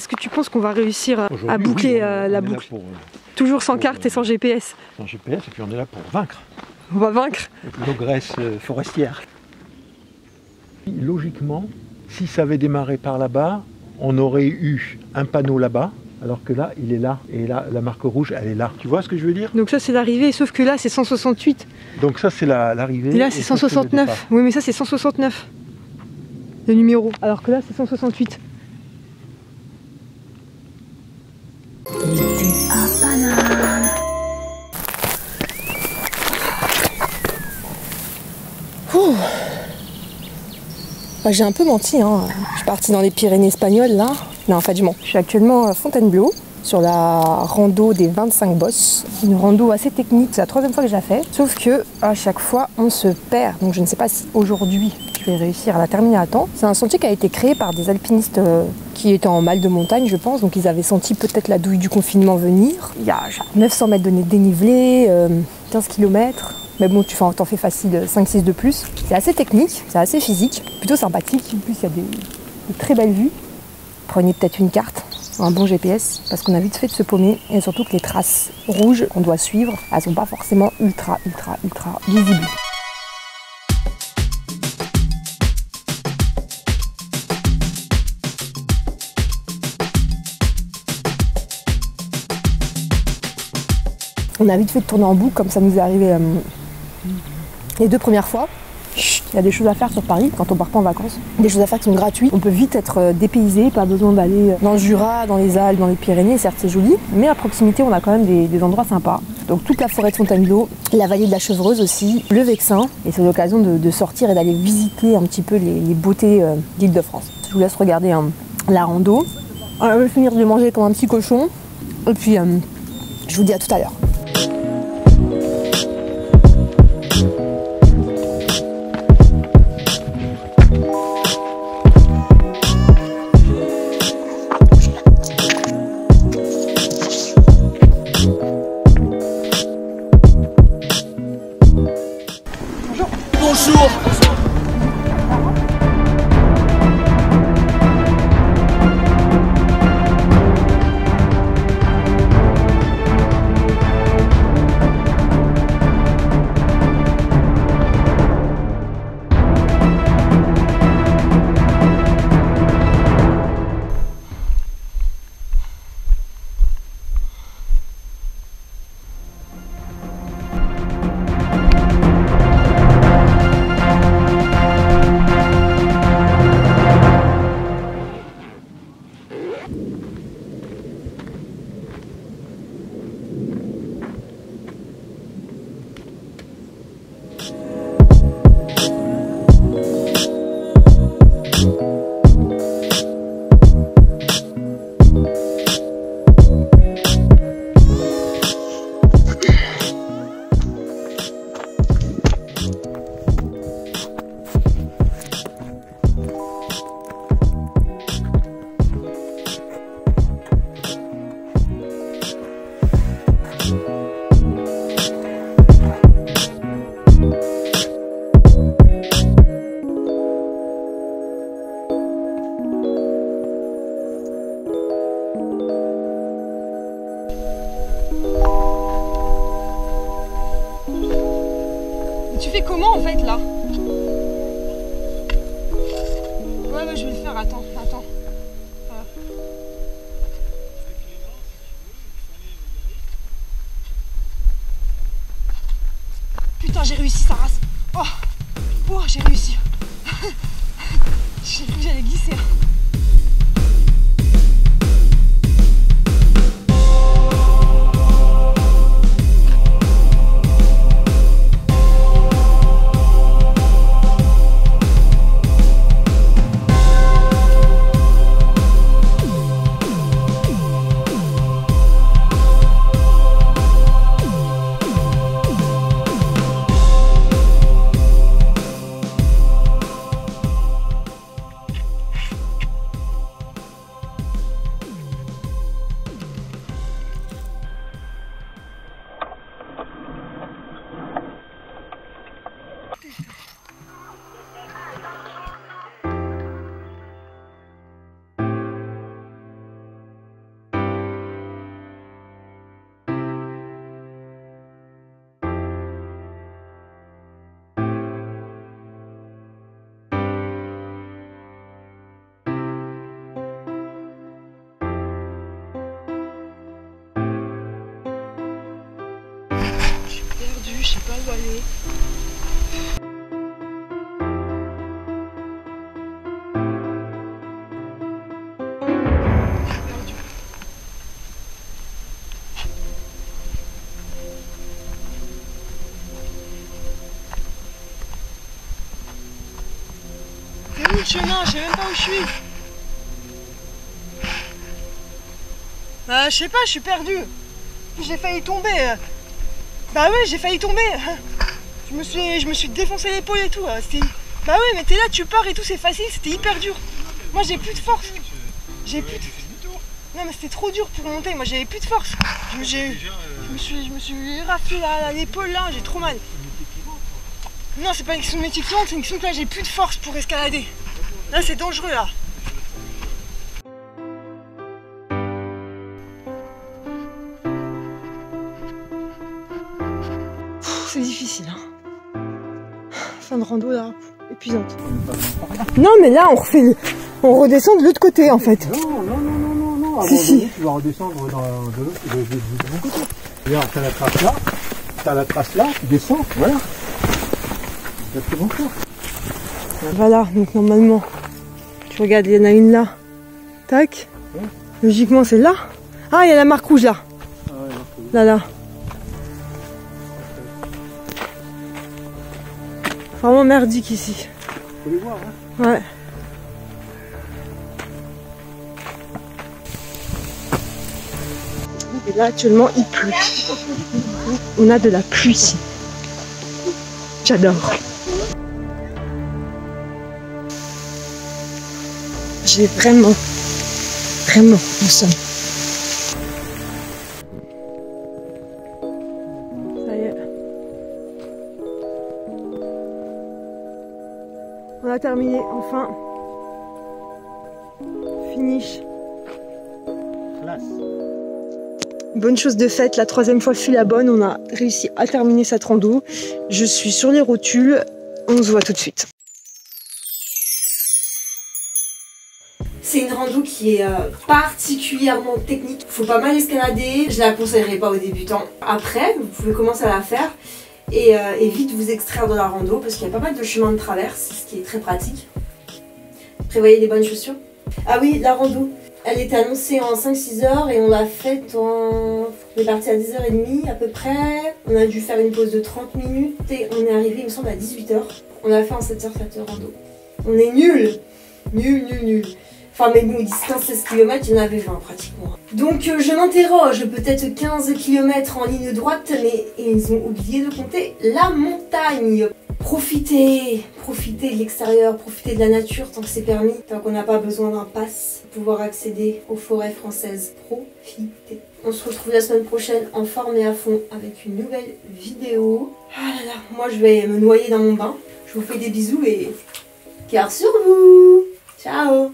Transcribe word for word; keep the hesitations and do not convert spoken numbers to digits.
est-ce que tu penses qu'on va réussir à boucler oui, euh, la boucle pour, euh, toujours sans pour, carte euh, et sans G P S? Sans G P S, et puis on est là pour vaincre. On va vaincre l'ogresse forestière. Logiquement, si ça avait démarré par là-bas, on aurait eu un panneau là-bas, alors que là, il est là. Et là, la marque rouge, elle est là. Tu vois ce que je veux dire? Donc ça, c'est l'arrivée, sauf que là, c'est cent soixante-huit. Donc ça, c'est l'arrivée. La, et là, c'est cent soixante-neuf. Oui, mais ça, c'est cent soixante-neuf, le numéro. Alors que là, c'est cent soixante-huit. Ouh. Bah, j'ai un peu menti, hein. Je suis partie dans les Pyrénées espagnoles là. Non, en fait je mens. Je suis actuellement à Fontainebleau sur la rando des vingt-cinq bosses. Une rando assez technique, c'est la troisième fois que je la fais. Sauf que à chaque fois on se perd. Donc je ne sais pas si aujourd'hui je vais réussir à la terminer à temps. C'est un sentier qui a été créé par des alpinistes euh, qui étaient en mal de montagne je pense. Donc ils avaient senti peut-être la douille du confinement venir. Il y a genre neuf cents mètres de dénivelé, euh, quinze kilomètres. Mais bon, tu t'en fais facile cinq six de plus. C'est assez technique, c'est assez physique, plutôt sympathique. En plus, il y a des, des très belles vues. Prenez peut-être une carte, un bon G P S, parce qu'on a vite fait de se paumer. Et surtout que les traces rouges qu'on doit suivre, elles ne sont pas forcément ultra, ultra, ultra visibles. On a vite fait de tourner en boucle, comme ça nous est arrivé... Euh, les deux premières fois, il y a des choses à faire sur Paris quand on part pas en vacances, des choses à faire qui sont gratuites. On peut vite être dépaysé, pas besoin d'aller dans le Jura, dans les Alpes, dans les Pyrénées, certes c'est joli, mais à proximité on a quand même des, des endroits sympas. Donc toute la forêt de Fontainebleau, la vallée de la Chevreuse aussi, le Vexin, et c'est l'occasion de, de sortir et d'aller visiter un petit peu les, les beautés euh, d'Île-de-France. Je vous laisse regarder hein, la rando. On va finir de manger comme un petit cochon, et puis euh, je vous dis à tout à l'heure. J'ai réussi sa race. Oh, oh j'ai réussi. J'ai cru que j'allais glisser. envoyer. C'est où le chemin? Je sais même pas où je suis. Euh, je sais pas, je suis perdue. J'ai failli tomber. Bah ouais, j'ai failli tomber. Je me suis, je me suis défoncé l'épaule et tout. Bah ouais, mais t'es là, tu pars et tout, c'est facile, c'était hyper dur. Moi j'ai plus de force. J'ai plus de... Non mais c'était trop dur pour monter, moi j'avais plus de force. Je me, je me suis, je me suis raflé l'épaule là, j'ai trop mal. Non, c'est pas une question de métier qui monte, c'est une question que là j'ai plus de force pour escalader. Là c'est dangereux là. C'est difficile, hein. Fin de rando là, épuisante. Non mais là on refait, on redescend de l'autre côté en fait. Non, non, non, non, non, si, si. Tu vas redescendre dans, de l'autre de, de, de, de mon côté. Regarde, t'as la trace là, t'as la trace là, tu descends, voilà. Exactement ça. Voilà, donc normalement, tu regardes, il y en a une là. Tac. Ouais. Logiquement c'est là. Ah, il y a la marque rouge là. Ah, ouais, là, là. Vraiment merdique ici. Faut les voir, hein? Ouais. Et là actuellement il pleut. On a de la pluie ici. J'adore. J'ai vraiment, vraiment le seum. Ça y est. On a terminé, enfin. Finish. Classe. Bonne chose de faite, la troisième fois fut la bonne, on a réussi à terminer cette rando. Je suis sur les rotules, on se voit tout de suite. C'est une rando qui est particulièrement technique, faut pas mal escalader, je la conseillerais pas aux débutants. Après, vous pouvez commencer à la faire et, euh, et vite vous extraire de la rando parce qu'il y a pas mal de chemins de traverse, ce qui est très pratique. Prévoyez les bonnes chaussures. Ah oui, la rando, elle était annoncée en cinq six heures et on l'a faite en... On est parti à dix heures trente à peu près, on a dû faire une pause de trente minutes et on est arrivé, il me semble, à dix-huit heures. On a fait en sept heures cette rando. On est nuls, nul, nul, nul. Enfin, mais bon, dix, quinze, seize kilomètres, il y en avait vingt pratiquement. Donc euh, je m'interroge, peut-être quinze kilomètres en ligne droite, mais ils ont oublié de compter la montagne. Profitez, profitez de l'extérieur, profitez de la nature tant que c'est permis, tant qu'on n'a pas besoin d'un pass pour pouvoir accéder aux forêts françaises. Profitez. On se retrouve la semaine prochaine en forme et à fond avec une nouvelle vidéo. Ah là là, moi je vais me noyer dans mon bain. Je vous fais des bisous et... Cœur sur vous. Ciao.